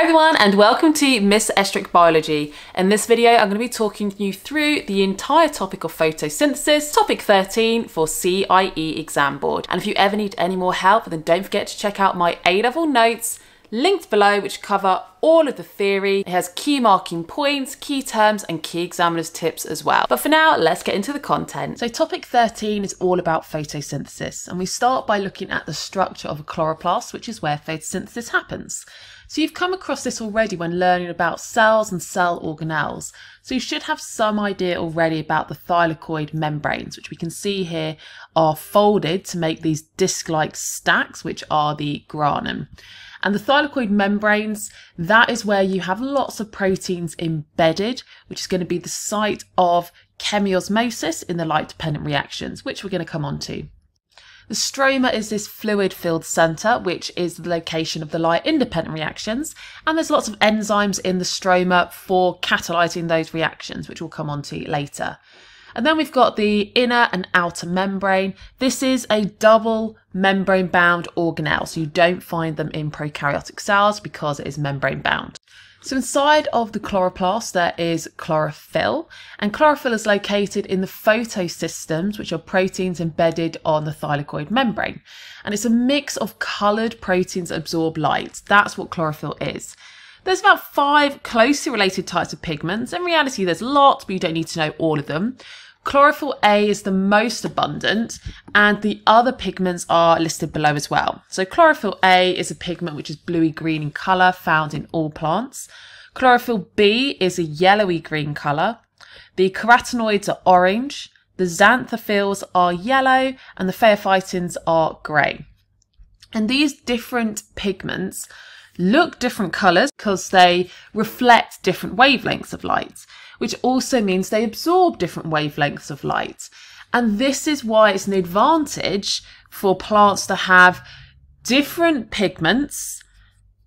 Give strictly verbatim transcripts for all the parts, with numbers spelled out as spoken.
Hi everyone and welcome to Miss Estruch Biology. In this video I'm going to be talking you through the entire topic of photosynthesis, topic thirteen for C I E exam board. And if you ever need any more help, then don't forget to check out my A level notes linked below, which cover all of the theory. It has key marking points, key terms and key examiner's tips as well. But for now, let's get into the content. So topic thirteen is all about photosynthesis, and we start by looking at the structure of a chloroplast, which is where photosynthesis happens. So you've come across this already when learning about cells and cell organelles. So you should have some idea already about the thylakoid membranes, which we can see here are folded to make these disc-like stacks, which are the grana. And the thylakoid membranes, that is where you have lots of proteins embedded, which is going to be the site of chemiosmosis in the light-dependent reactions, which we're going to come on to. The stroma is this fluid-filled centre, which is the location of the light-independent reactions, and there's lots of enzymes in the stroma for catalysing those reactions, which we'll come on to later. And then we've got the inner and outer membrane. This is a double membrane-bound organelle, so you don't find them in prokaryotic cells because it is membrane-bound. So inside of the chloroplast there is chlorophyll, and chlorophyll is located in the photosystems, which are proteins embedded on the thylakoid membrane, and it's a mix of coloured proteins that absorb light. That's what chlorophyll is. There's about five closely related types of pigments. In reality there's lots, but you don't need to know all of them. Chlorophyll A is the most abundant, and the other pigments are listed below as well. So chlorophyll A is a pigment which is bluey green in colour, found in all plants. Chlorophyll B is a yellowy green colour. The carotenoids are orange, the xanthophylls are yellow, and the pheophytins are grey. And these different pigments look different colours because they reflect different wavelengths of light, which also means they absorb different wavelengths of light. And this is why it's an advantage for plants to have different pigments,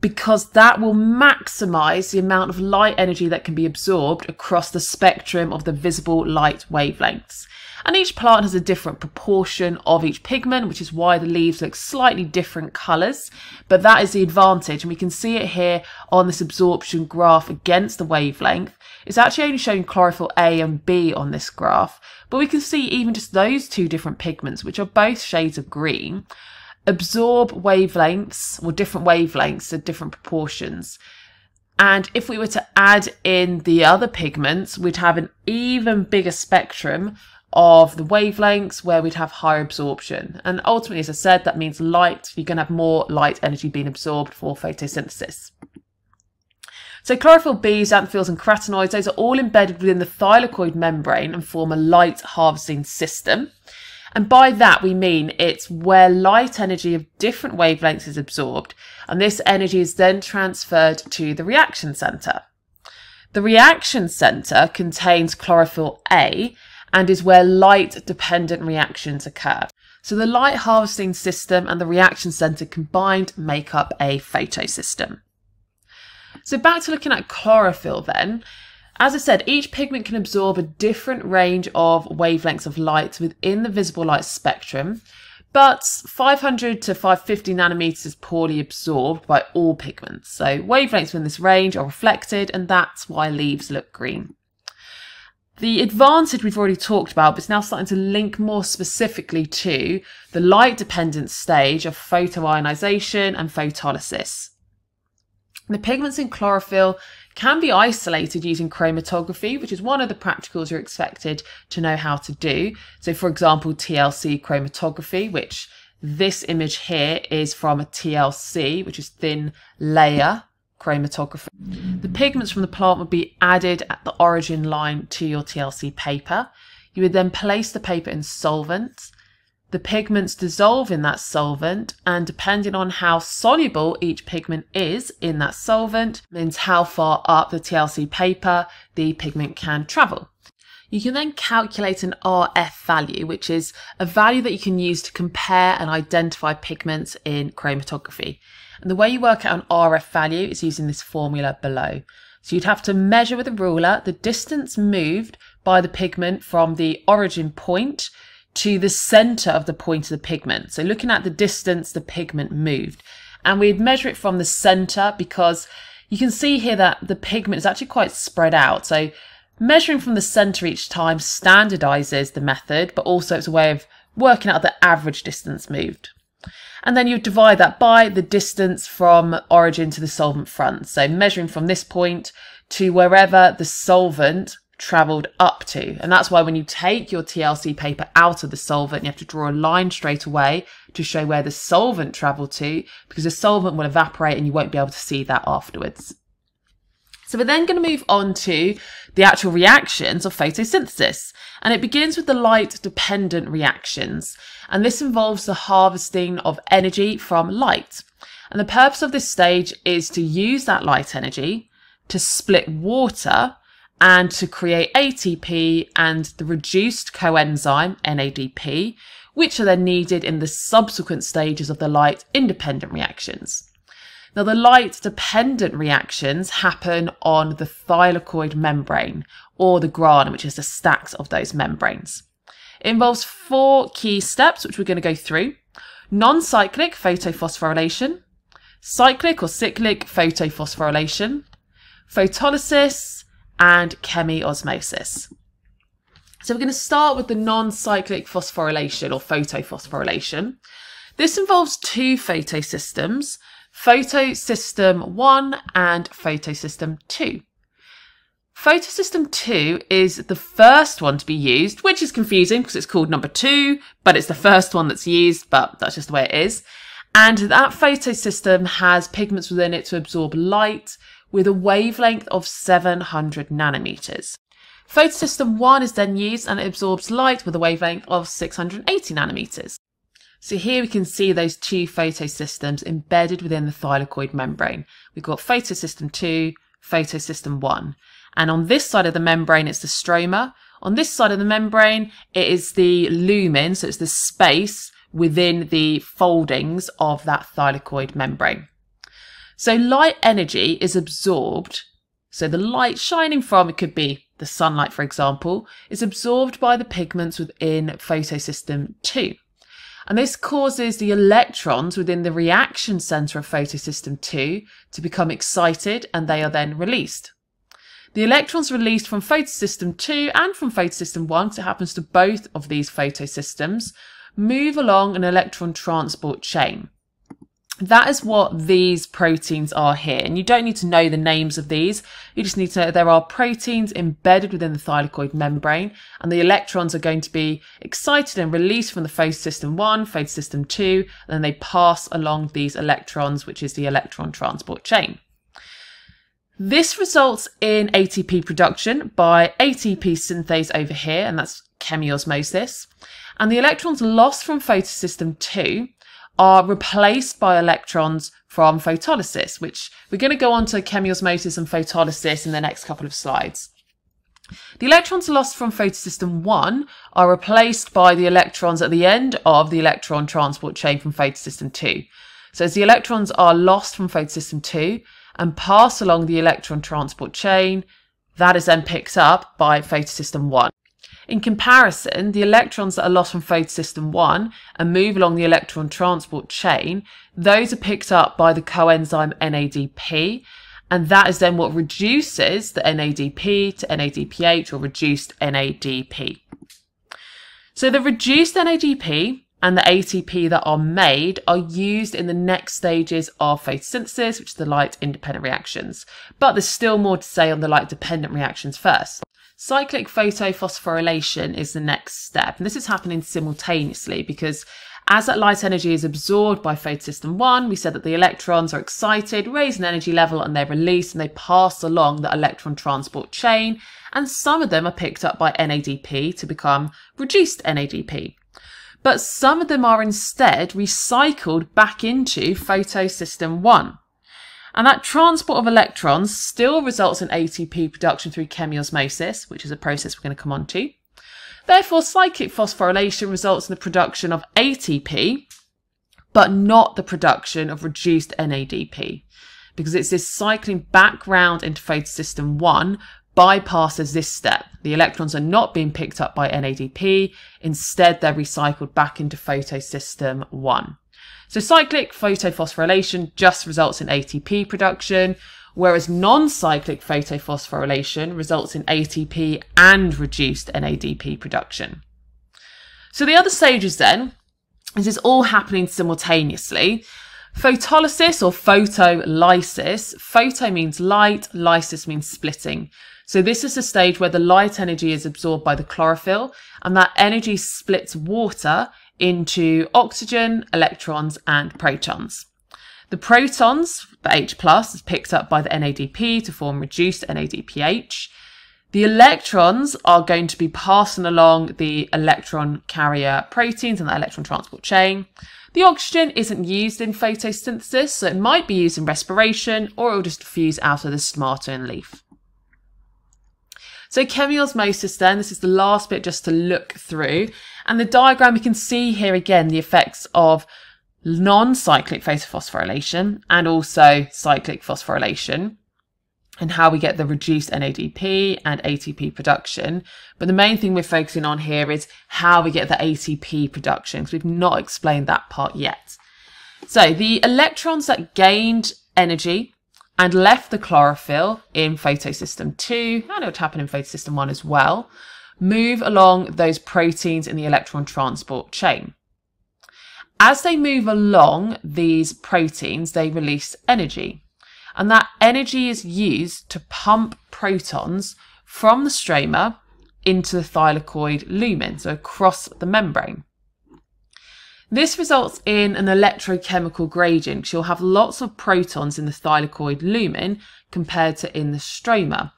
because that will maximise the amount of light energy that can be absorbed across the spectrum of the visible light wavelengths. And each plant has a different proportion of each pigment, which is why the leaves look slightly different colours, but that is the advantage. And we can see it here on this absorption graph against the wavelength. It's actually only showing chlorophyll A and B on this graph, but we can see even just those two different pigments, which are both shades of green, absorb wavelengths, or different wavelengths at different proportions. And if we were to add in the other pigments, we'd have an even bigger spectrum of the wavelengths where we'd have higher absorption. And ultimately, as I said, that means light, you're going to have more light energy being absorbed for photosynthesis. So chlorophyll B, xanthophylls and carotenoids, those are all embedded within the thylakoid membrane and form a light harvesting system. And by that we mean it's where light energy of different wavelengths is absorbed, and this energy is then transferred to the reaction centre. The reaction centre contains chlorophyll A and is where light-dependent reactions occur. So the light harvesting system and the reaction centre combined make up a photosystem. So back to looking at chlorophyll then. As I said, each pigment can absorb a different range of wavelengths of light within the visible light spectrum, but five hundred to five hundred fifty nanometers is poorly absorbed by all pigments. So wavelengths within this range are reflected, and that's why leaves look green. The advantage we've already talked about, but it's now starting to link more specifically to the light-dependent stage of photoionization and photolysis. The pigments in chlorophyll can be isolated using chromatography, which is one of the practicals you're expected to know how to do. So for example, T L C chromatography, which this image here is from a T L C, which is thin layer chromatography. The pigments from the plant would be added at the origin line to your T L C paper. You would then place the paper in solvent. The pigments dissolve in that solvent, and depending on how soluble each pigment is in that solvent means how far up the T L C paper the pigment can travel. You can then calculate an R F value, which is a value that you can use to compare and identify pigments in chromatography. And the way you work out an R F value is using this formula below. So you'd have to measure with a ruler the distance moved by the pigment from the origin point to the center of the point of the pigment. So looking at the distance the pigment moved, and we'd measure it from the center because You can see here that the pigment is actually quite spread out. So measuring from the center each time standardizes the method, but also it's a way of working out the average distance moved. And then you divide that by the distance from origin to the solvent front. So measuring from this point to wherever the solvent travelled up to. And that's why when you take your T L C paper out of the solvent, you have to draw a line straight away to show where the solvent travelled to, because the solvent will evaporate and you won't be able to see that afterwards. So we're then going to move on to the actual reactions of photosynthesis, and it begins with the light-dependent reactions, and this involves the harvesting of energy from light. And the purpose of this stage is to use that light energy to split water and to create A T P and the reduced coenzyme N A D P, which are then needed in the subsequent stages of the light-independent reactions. Now, the light-dependent reactions happen on the thylakoid membrane, or the grana, which is the stacks of those membranes. It involves four key steps, which we're going to go through. Non-cyclic photophosphorylation, cyclic or cyclic photophosphorylation, photolysis, and chemiosmosis. So we're going to start with the non-cyclic phosphorylation or photophosphorylation. This involves two photosystems, photosystem one and photosystem two. Photosystem two is the first one to be used, which is confusing because it's called number two, but it's the first one that's used, but that's just the way it is. And that photosystem has pigments within it to absorb light with a wavelength of seven hundred nanometers. Photosystem one is then used and it absorbs light with a wavelength of six hundred eighty nanometers. So here we can see those two photosystems embedded within the thylakoid membrane. We've got photosystem two, photosystem one. And on this side of the membrane, it's the stroma. On this side of the membrane, it is the lumen, so it's the space within the foldings of that thylakoid membrane. So light energy is absorbed. So the light shining from, it could be the sunlight, for example, is absorbed by the pigments within photosystem two. And this causes the electrons within the reaction centre of photosystem two to become excited, and they are then released. The electrons released from photosystem two and from photosystem one, because it happens to both of these photosystems, move along an electron transport chain. That is what these proteins are here. And you don't need to know the names of these. You just need to know that there are proteins embedded within the thylakoid membrane, and the electrons are going to be excited and released from the photosystem one, photosystem two, and then they pass along these electrons, which is the electron transport chain. This results in A T P production by A T P synthase over here, and that's chemiosmosis. And the electrons lost from photosystem two are replaced by electrons from photolysis, which we're going to go on to chemiosmosis and photolysis in the next couple of slides. The electrons lost from photosystem one are replaced by the electrons at the end of the electron transport chain from photosystem two. So as the electrons are lost from photosystem two and pass along the electron transport chain, that is then picked up by photosystem one. In comparison, the electrons that are lost from photosystem one and move along the electron transport chain, those are picked up by the coenzyme N A D P, and that is then what reduces the N A D P to N A D P H, or reduced N A D P. So the reduced N A D P and the A T P that are made are used in the next stages of photosynthesis, which is the light-independent reactions. But there's still more to say on the light-dependent reactions first. Cyclic photophosphorylation is the next step, and this is happening simultaneously because as that light energy is absorbed by photosystem one, we said that the electrons are excited, raise an energy level, and they're released, and they pass along the electron transport chain, and some of them are picked up by N A D P to become reduced N A D P. But some of them are instead recycled back into photosystem one. And that transport of electrons still results in A T P production through chemiosmosis, which is a process we're going to come on to. Therefore, cyclic phosphorylation results in the production of A T P, but not the production of reduced N A D P, because it's this cycling back round into photosystem one bypasses this step. The electrons are not being picked up by N A D P, instead they're recycled back into photosystem one. So cyclic photophosphorylation just results in A T P production, whereas non-cyclic photophosphorylation results in A T P and reduced N A D P production. So the other stages then, this is all happening simultaneously. Photolysis or photolysis, photo means light, lysis means splitting. So this is the stage where the light energy is absorbed by the chlorophyll, and that energy splits water into oxygen, electrons and protons. The protons, the H plus, is picked up by the N A D P to form reduced N A D P H. The electrons are going to be passing along the electron carrier proteins and the electron transport chain. The oxygen isn't used in photosynthesis, so it might be used in respiration, or it will just diffuse out of the stomata and leaf. So chemiosmosis then, this is the last bit just to look through. And the diagram, you can see here again the effects of non-cyclic photophosphorylation and also cyclic phosphorylation, and how we get the reduced N A D P and A T P production. But the main thing we're focusing on here is how we get the A T P production, because we've not explained that part yet. So the electrons that gained energy and left the chlorophyll in photosystem two, and it would happen in photosystem one as well, move along those proteins in the electron transport chain. As they move along these proteins, they release energy. And that energy is used to pump protons from the stroma into the thylakoid lumen, so across the membrane. This results in an electrochemical gradient, because you'll have lots of protons in the thylakoid lumen compared to in the stroma.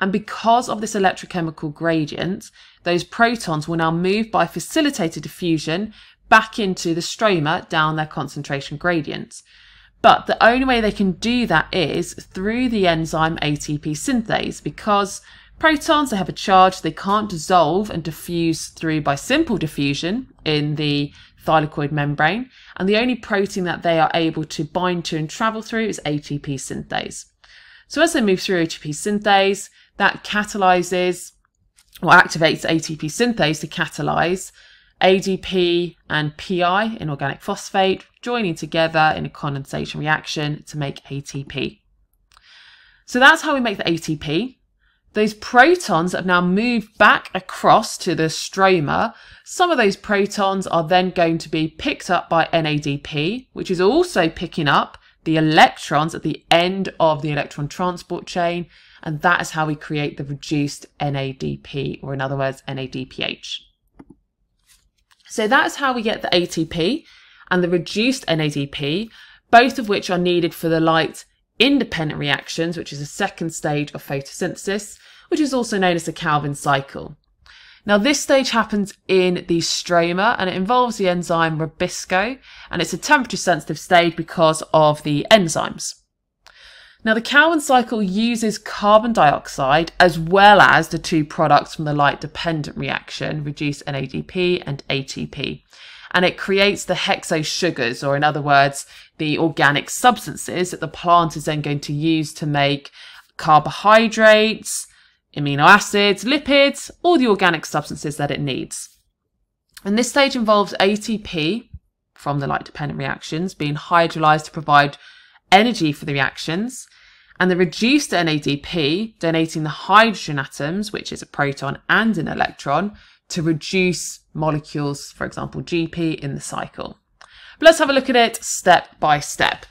And because of this electrochemical gradient, those protons will now move by facilitated diffusion back into the stroma down their concentration gradient. But the only way they can do that is through the enzyme A T P synthase, because protons, they have a charge, they can't dissolve and diffuse through by simple diffusion in the thylakoid membrane. And the only protein that they are able to bind to and travel through is A T P synthase. So as they move through A T P synthase, that catalyzes or activates A T P synthase to catalyze A D P and P I, inorganic phosphate, joining together in a condensation reaction to make A T P. So that's how we make the A T P. Those protons have now moved back across to the stroma. Some of those protons are then going to be picked up by N A D P, which is also picking up the electrons at the end of the electron transport chain. And that is how we create the reduced N A D P, or in other words, N A D P H. So that's how we get the A T P and the reduced N A D P, both of which are needed for the light independent reactions, which is the second stage of photosynthesis, which is also known as the Calvin cycle. Now this stage happens in the stroma, and it involves the enzyme Rubisco, and it's a temperature sensitive stage because of the enzymes. Now the Calvin cycle uses carbon dioxide as well as the two products from the light dependent reaction, reduced N A D P and A T P. And it creates the hexo sugars, or in other words, the organic substances that the plant is then going to use to make carbohydrates, amino acids, lipids, all the organic substances that it needs. And this stage involves A T P from the light dependent reactions being hydrolyzed to provide energy for the reactions, and the reduced N A D P donating the hydrogen atoms, which is a proton and an electron, to reduce molecules, for example G P, in the cycle. But let's have a look at it step by step.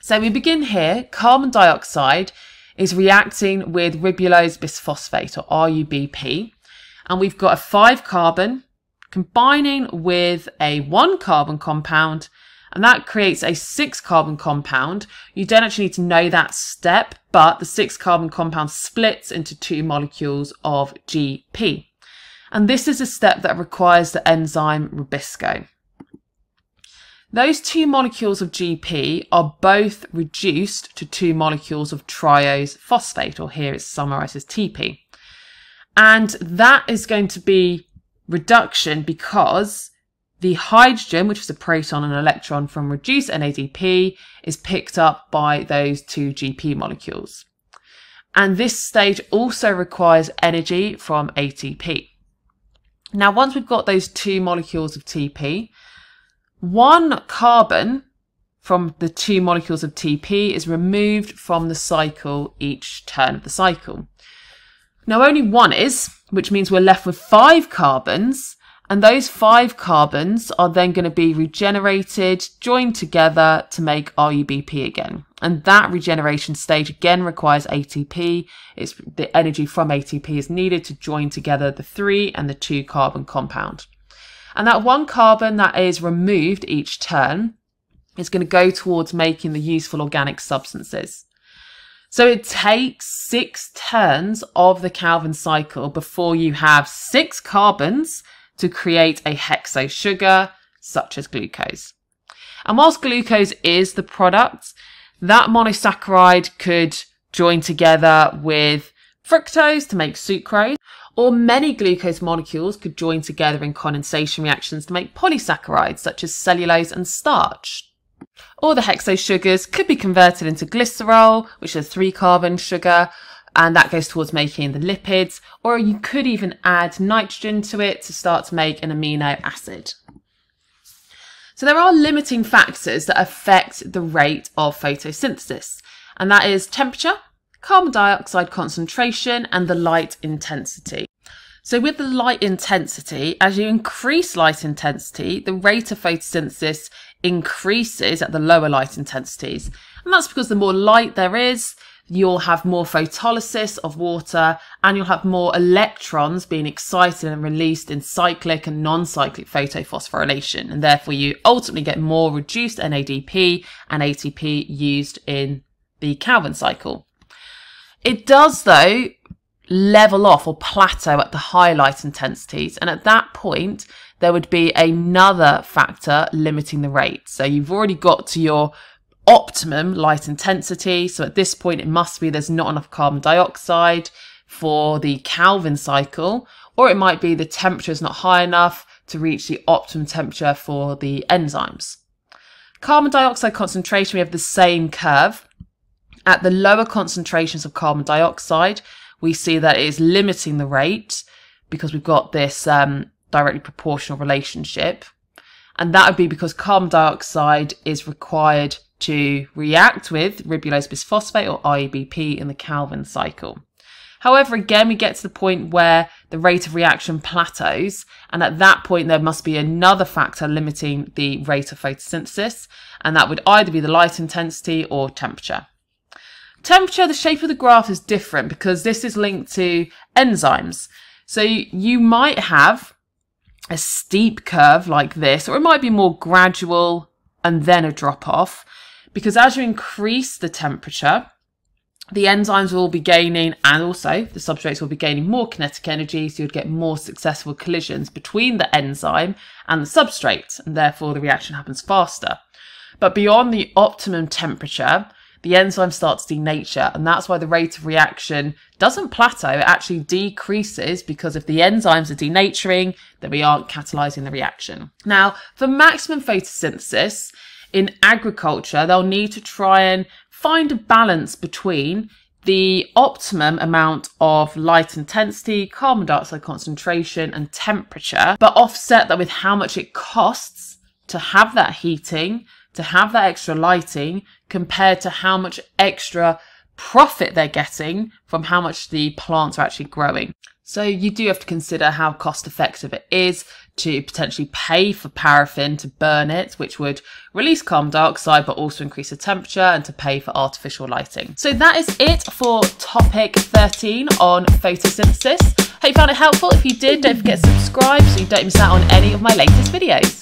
So we begin here, carbon dioxide is reacting with ribulose bisphosphate, or R U B P, and we've got a five carbon combining with a one carbon compound, and that creates a six carbon compound. You don't actually need to know that step, but the six carbon compound splits into two molecules of G P. And this is a step that requires the enzyme Rubisco. Those two molecules of G P are both reduced to two molecules of triose phosphate, or here it's summarized as T P. And that is going to be reduction because the hydrogen, which is a proton and an electron from reduced N A D P, is picked up by those two G P molecules. And this stage also requires energy from A T P. Now, once we've got those two molecules of T P, one carbon from the two molecules of T P is removed from the cycle each turn of the cycle. Now only one is, which means we're left with five carbons, and those five carbons are then going to be regenerated, joined together to make R U B P again. And that regeneration stage again requires A T P. It's the energy from A T P is needed to join together the three and the two carbon compound. And that one carbon that is removed each turn is going to go towards making the useful organic substances. So it takes six turns of the Calvin cycle before you have six carbons to create a hexo sugar such as glucose. And whilst glucose is the product, that monosaccharide could join together with fructose to make sucrose, or many glucose molecules could join together in condensation reactions to make polysaccharides such as cellulose and starch. Or the hexo sugars could be converted into glycerol, which is a three carbon sugar, and that goes towards making the lipids, or you could even add nitrogen to it to start to make an amino acid. So there are limiting factors that affect the rate of photosynthesis, and that is temperature, carbon dioxide concentration, and the light intensity. So with the light intensity, as you increase light intensity, the rate of photosynthesis increases at the lower light intensities. And that's because the more light there is, you'll have more photolysis of water, and you'll have more electrons being excited and released in cyclic and non-cyclic photophosphorylation, and therefore you ultimately get more reduced N A D P and A T P used in the Calvin cycle. It does, though, level off or plateau at the high light intensities, and at that point there would be another factor limiting the rate. So you've already got to your optimum light intensity, so at this point it must be there's not enough carbon dioxide for the Calvin cycle, or it might be the temperature is not high enough to reach the optimum temperature for the enzymes. Carbon dioxide concentration, we have the same curve. At the lower concentrations of carbon dioxide, we see that it is limiting the rate because we've got this um, directly proportional relationship, and that would be because carbon dioxide is required to react with ribulose bisphosphate, or R U B P, in the Calvin cycle. However, again, we get to the point where the rate of reaction plateaus, and at that point there must be another factor limiting the rate of photosynthesis, and that would either be the light intensity or temperature. Temperature, the shape of the graph is different because this is linked to enzymes. So you might have a steep curve like this, or it might be more gradual and then a drop off, because as you increase the temperature, the enzymes will be gaining, and also the substrates will be gaining more kinetic energy, so you'd get more successful collisions between the enzyme and the substrate, and therefore the reaction happens faster. But beyond the optimum temperature, the enzyme starts to denature, and that's why the rate of reaction doesn't plateau, it actually decreases, because if the enzymes are denaturing, then we aren't catalyzing the reaction. Now, for maximum photosynthesis in agriculture, they'll need to try and find a balance between the optimum amount of light intensity, carbon dioxide concentration, and temperature, but offset that with how much it costs to have that heating, to have that extra lighting, compared to how much extra profit they're getting from how much the plants are actually growing. So you do have to consider how cost effective it is to potentially pay for paraffin to burn it, which would release carbon dioxide but also increase the temperature, and to pay for artificial lighting. So that is it for topic thirteen on photosynthesis. Hope you found it helpful. If you did, don't forget to subscribe so you don't miss out on any of my latest videos.